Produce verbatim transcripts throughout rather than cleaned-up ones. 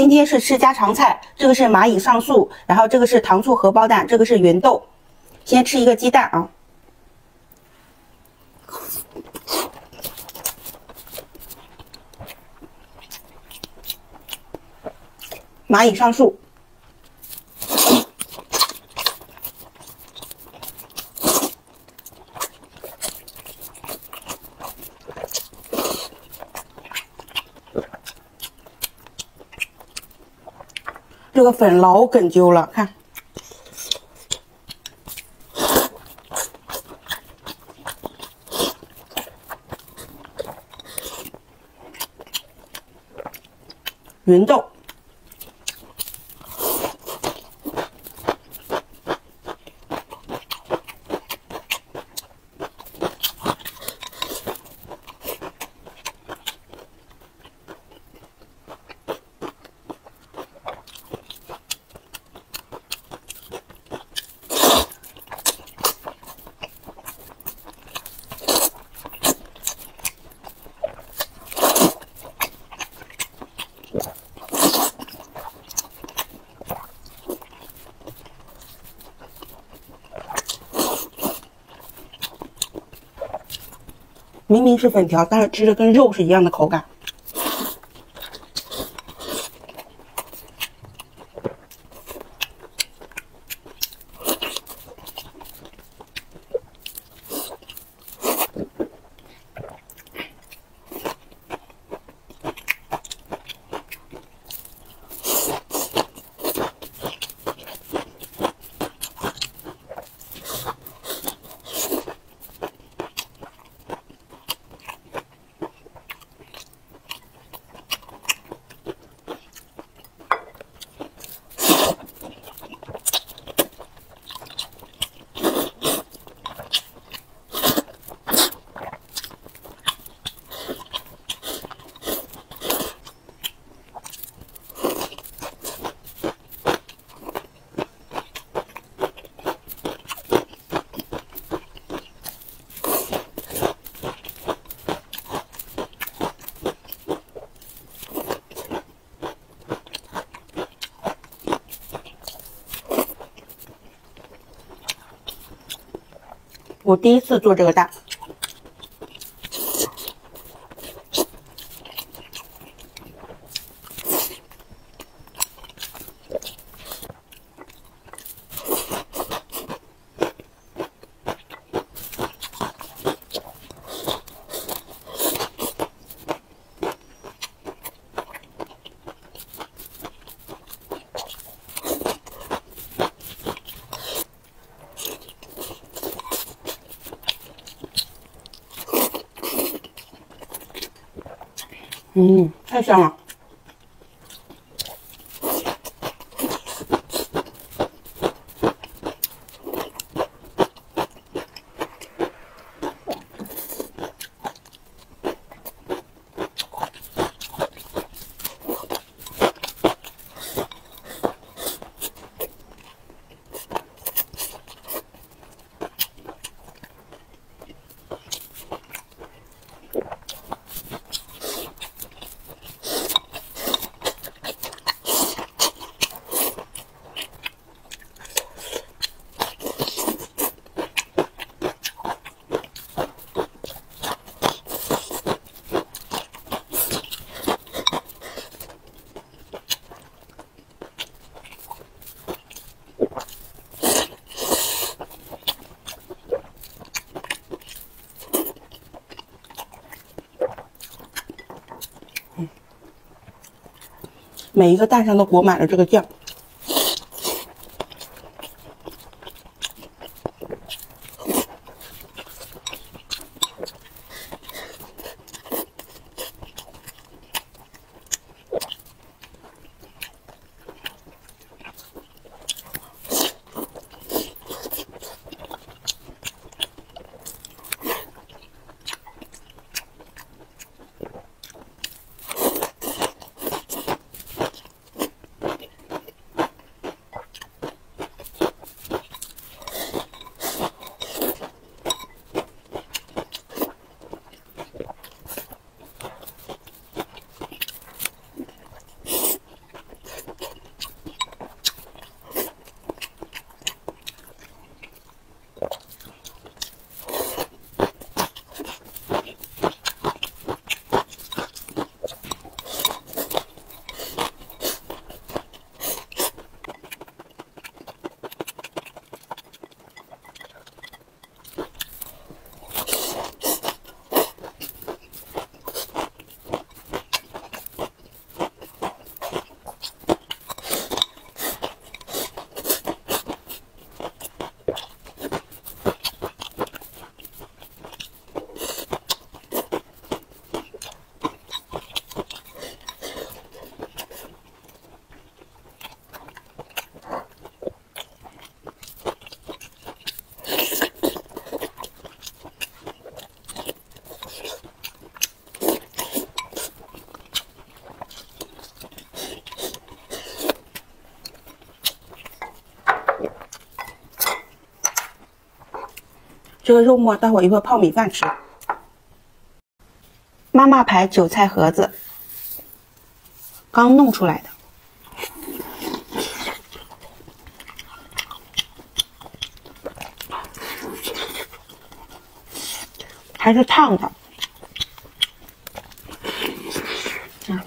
今天是吃家常菜，这个是蚂蚁上树，然后这个是糖醋荷包蛋，这个是芸豆。先吃一个鸡蛋啊。 蚂蚁上树，这个粉老哏啾了，看。 芸豆，明明是粉条，但是吃着跟肉是一样的口感。我第一次做这个蛋，嗯，太香了。 每一个蛋上都裹满了这个酱。这个肉末待会一会儿泡米饭吃。妈妈牌韭菜盒子，刚弄出来的。 还是烫的，嗯，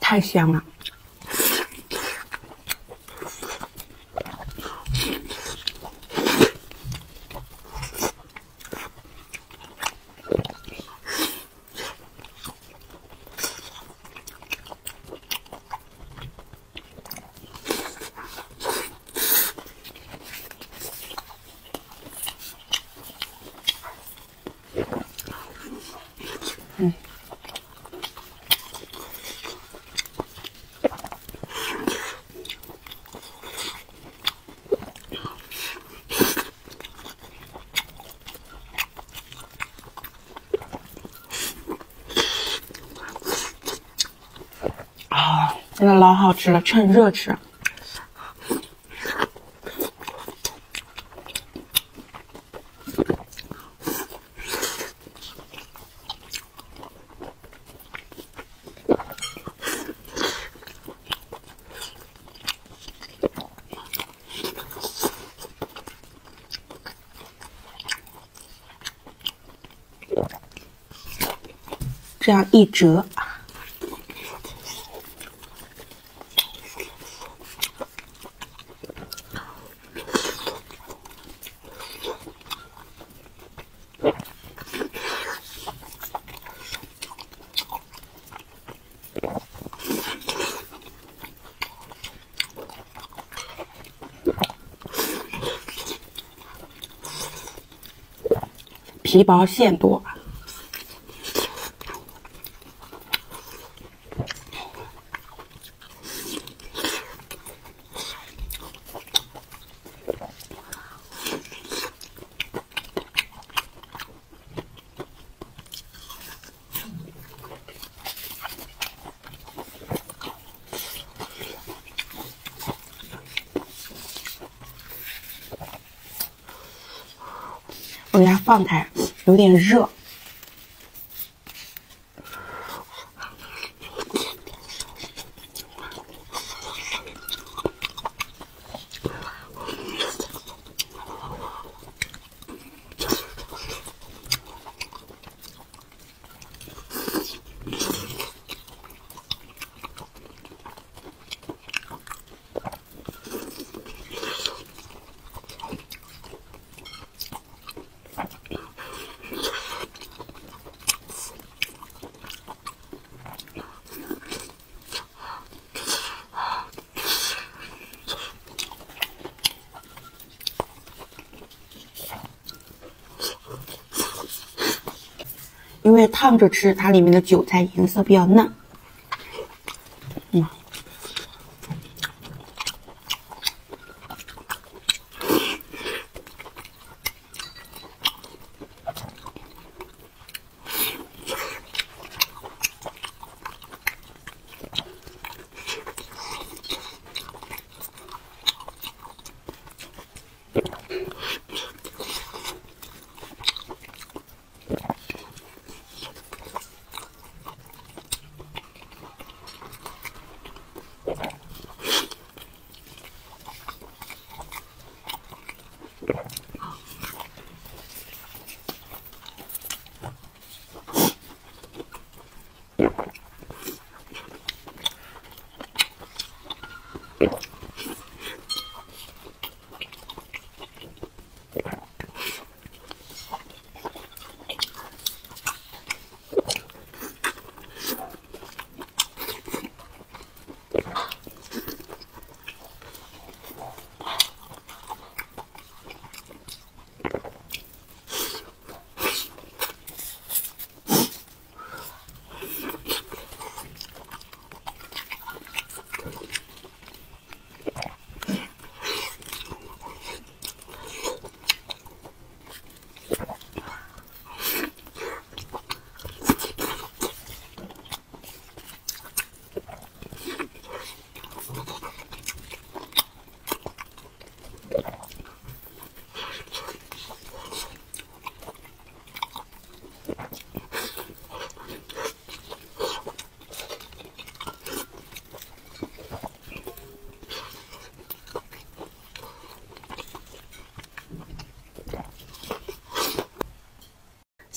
太香了，嗯。 真的老好吃了，趁热吃。这样一折。 皮薄馅多，我给它放开。 有点热，因为烫着吃，它里面的韭菜颜色比较嫩。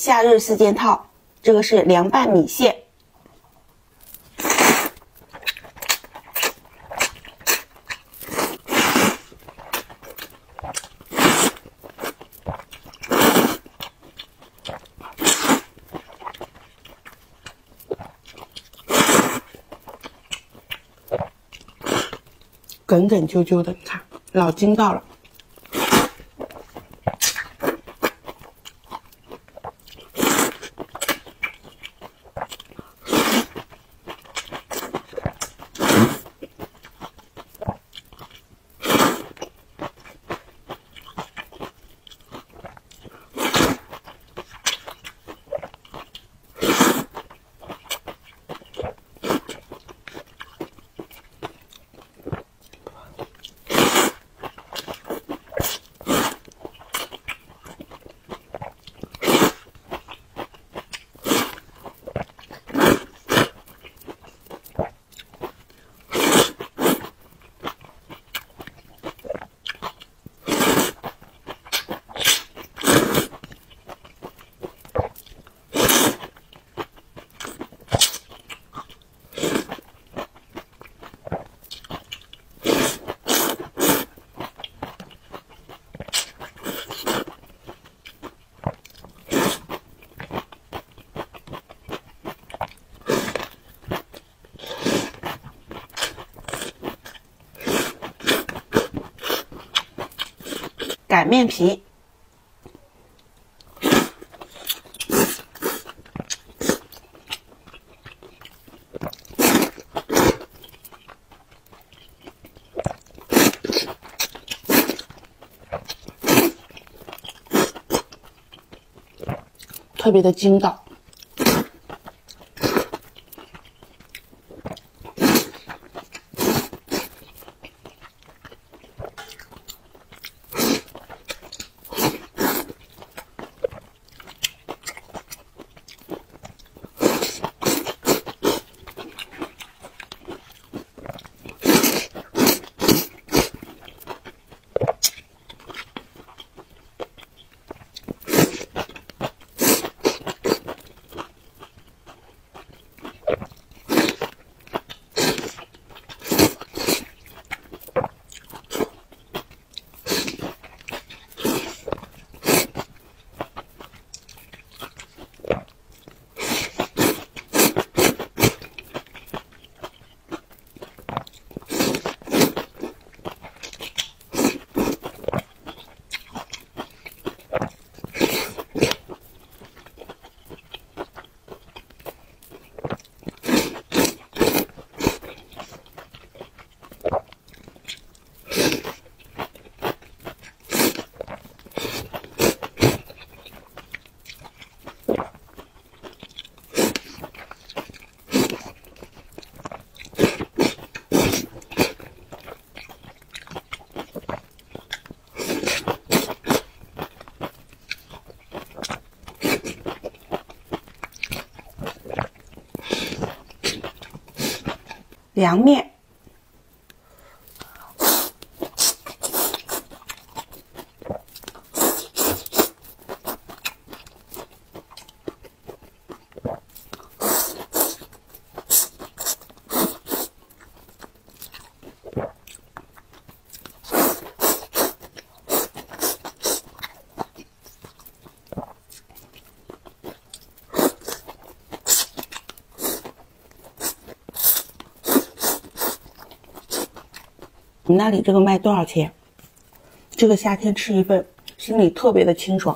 夏日四件套，这个是凉拌米线。 哏哏啾啾的，你看，老筋道了。擀面皮，特别的筋道。 凉面。 你那里这个卖多少钱？这个夏天吃一份，心里特别的清爽。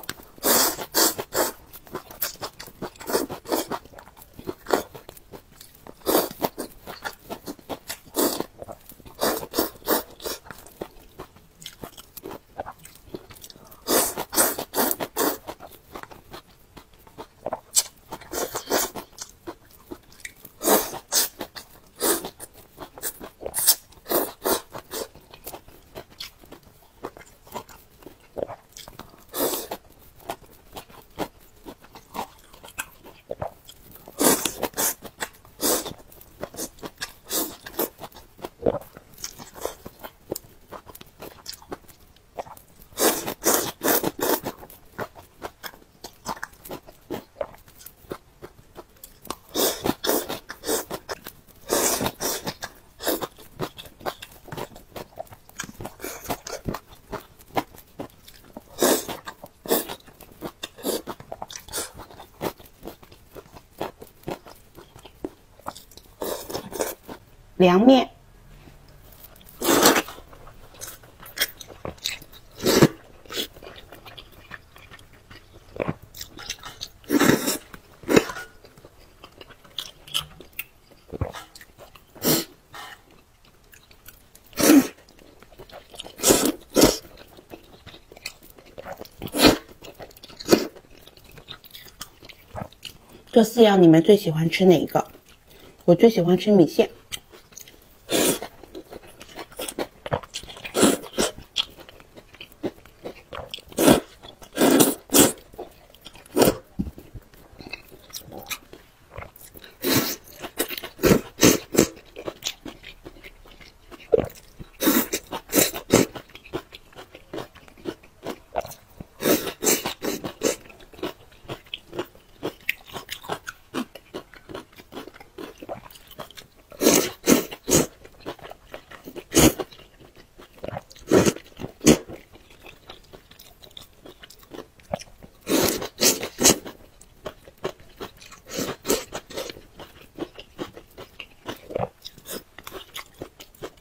凉面。这四样你们最喜欢吃哪一个？我最喜欢吃米线。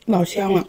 老香了。